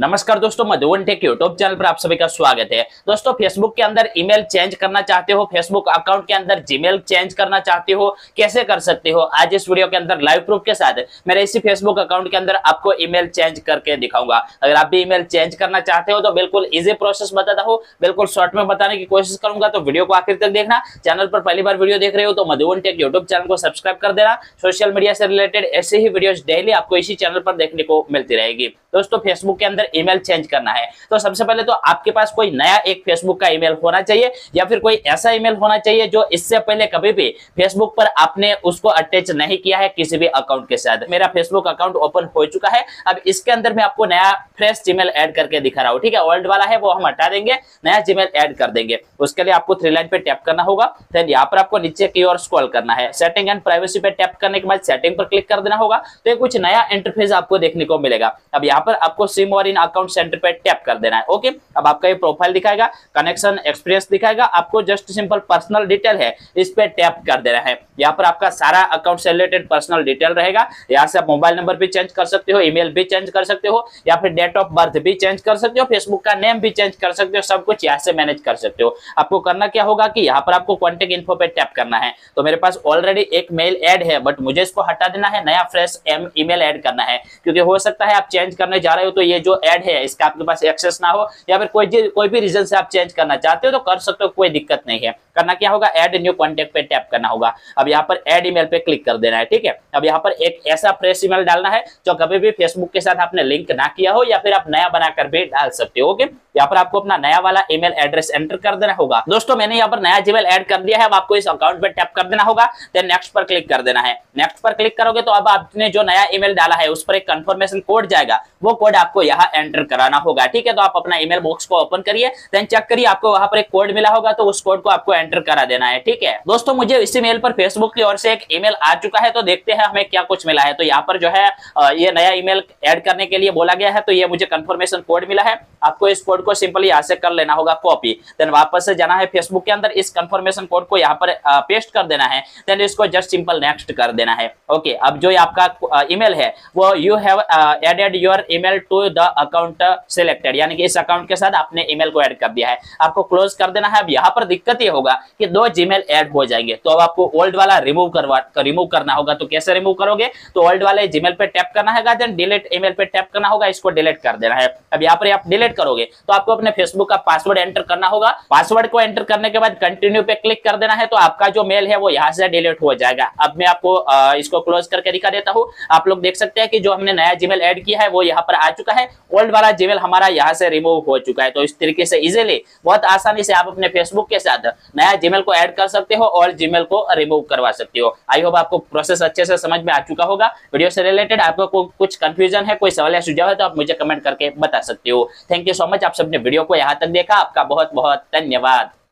नमस्कार दोस्तों, मधुवन tech YouTube channel पर आप सभी का स्वागत है। दोस्तों, फेसबुक के अंदर ईमेल चेंज करना चाहते हो, फेसबुक अकाउंट के अंदर जीमेल चेंज करना चाहते हो, कैसे कर सकते हो, आज इस वीडियो के अंदर लाइव प्रूफ के साथ मेरे इसी फेसबुक अकाउंट के अंदर आपको ईमेल चेंज करके दिखाऊंगा। अगर आप भी ईमेल चेंज करना चाहते हो तो बिल्कुल इजी प्रोसेस बताता हूँ, बिल्कुल शॉर्ट में बताने की कोशिश करूंगा, तो वीडियो को आखिर तक देखना। चैनल पर पहली बार वीडियो देख रहे हो तो मधुवन टेक यूट्यूब चैनल को सब्सक्राइब कर देना। सोशल मीडिया से रिलेटेड ऐसे ही वीडियो डेली आपको इसी चैनल पर देखने को मिलती रहेगी। दोस्तों, फेसबुक के अंदर ईमेल चेंज करना है तो सबसे पहले तो आपके पास कोई नया एक फेसबुक का ईमेल होना चाहिए या फिर कोई ऐसा ईमेल होना चाहिए जो इससे पहले कभी भी फेसबुक पर आपने उसको अटैच नहीं किया है किसी भी अकाउंट के साथ। मेरा फेसबुक अकाउंट ओपन हो चुका है। अब इसके अंदर मैं आपको नया फ्रेश जीमेल ऐड करके दिखा रहा हूं, ठीक है। ओल्ड वाला है वो हम हटा देंगे, नया जीमेल ऐड कर देंगे। उसके लिए आपको थ्री लाइन पे टैप करना होगा, देन यहाँ पर आपको नीचे की ओर स्क्रॉल करना है। सेटिंग एंड प्राइवेसी पे टैप करने के बाद सेटिंग पर क्लिक कर देना होगा, तो ये कुछ नया इंटरफेस आपको देखने को मिलेगा। अब यहाँ पर आपको सिम और इन अकाउंट सेंटर पे टैप कर देना है, ओके। अब आपका ये प्रोफाइल दिखाएगा, कनेक्शन एक्सपीरियंस दिखाएगा, आपको जस्ट सिंपल पर्सनल डिटेल है, इस पे टैप कर देना है। यहाँ पर आपका सारा अकाउंट से रिलेटेड पर्सनल डिटेल रहेगा। यहाँ से आप मोबाइल नंबर भी चेंज कर सकते हो, ईमेल भी चेंज कर सकते हो, या फिर डेट ऑफ बर्थ भी चेंज कर सकते हो, फेसबुक का नेम भी चेंज कर सकते हो, सब कुछ यहाँ से मैनेज कर सकते हो। आपको करना क्या होगा कि यहाँ पर आपको कॉन्टेक्ट इन्फो पे टैप करना है। तो मेरे पास ऑलरेडी एक मेल ऐड है, बट मुझे इसको हटा देना है, नया फ्रेश ईमेल ऐड करना है, क्योंकि हो सकता है आप चेंज करने जा रहे हो तो ये जो ऐड है इसका आपके पास एक्सेस ना हो, या फिर कोई भी रीजन से आप चेंज करना चाहते हो तो कर सकते हो, कोई दिक्कत नहीं है। करना क्या होगा, ऐड न्यू कॉन्टैक्ट पे टैप करना होगा। अब यहाँ पर ऐड ईमेल पे क्लिक कर देना है, ठीक है। अब यहाँ पर एक ऐसा फ्रेश ईमेल डालना है जो कभी भी फेसबुक के साथ आपने लिंक ना किया हो, या फिर आप नया बनाकर भी डाल सकते हो, ओके। यहाँ पर आपको अपना नया वाला ईमेल एड्रेस एंटर कर देना होगा। दोस्तों, मैंने यहाँ पर नया जीमेल ऐड कर दिया है। अब आपको इस अकाउंट पे टैप कर देना होगा, देन नेक्स्ट पर क्लिक कर देना है। नेक्स्ट पर क्लिक करोगे तो अब आपने जो नया ईमेल डाला है उस पर एक कंफर्मेशन कोड जाएगा, वो कोड आपको यहाँ एंटर कराना होगा, ठीक है। तो आप अपना ईमेल बॉक्स को ओपन करिए, देन चेक करिए, आपको वहां पर एक कोड मिला होगा, तो उस कोड को आपको एंटर करा देना है, ठीक है। दोस्तों, मुझे इसी मेल पर फेसबुक की ओर से एक ईमेल आ चुका है, तो देखते हैं हमें क्या कुछ मिला है। तो यहाँ पर जो है ये नया ईमेल ऐड करने के लिए बोला गया है, तो ये मुझे कंफर्मेशन कोड मिला है। आपको इस कोड को सिंपली यहाँ से कर लेना होगा कॉपी, देन वापस से जाना है फेसबुक के अंदर, इस कंफर्मेशन कोड को यहाँ पर पेस्ट कर देना है, देन इसको जस्ट सिंपल नेक्स्ट कर देना है, ओके। अब जो आपका ईमेल है वो you have added your email to the account selected, यानी कि इस अकाउंट के साथ आपने ईमेल को ऐड कर दिया है, आपको क्लोज कर देना है। अब यहाँ पर दिक्कत ये होगा कि दो जीमेल ऐड हो जाएंगे, तो अब आपको ओल्ड वाला रिमूव करना होगा। तो कैसे रिमूव करोगे, तो ओल्ड वाले जीमेल पे टैप करना है, देन डिलीट ईमेल पे टैप करना होगा, इसको डिलीट कर देना है। अब यहाँ पर आप डिलीट करोगे तो आपको अपने फेसबुक का पासवर्ड एंटर करना होगा। पासवर्ड को एंटर करने के बाद कंटिन्यू पे क्लिक कर देना है, तो आपका जो मेल है वो यहाँ से डिलीट हो जाएगा। अब मैं आपको इसको क्लोज करके दिखा देता हूँ। आप लोग देख सकते हैं कि जो हमने नया जीमेल ऐड किया है वो यहाँ पर आ चुका है, ओल्ड वाला जीमेल हमारा यहाँ से रिमूव हो चुका है। तो इस तरीके से इजिली, बहुत आसानी से आप अपने फेसबुक के साथ नया जीमेल को ऐड कर सकते हो और जीमेल को रिमूव करवा सकते हो। आई होप आपको प्रोसेस अच्छे से समझ में आ चुका होगा। वीडियो से रिलेटेड आपको कुछ कंफ्यूजन है, कोई सवाल या सुझाव है तो आप मुझे कमेंट करके बता सकते हो। थैंक यू सो मच, आप सबने वीडियो को यहाँ तक देखा, आपका बहुत बहुत धन्यवाद।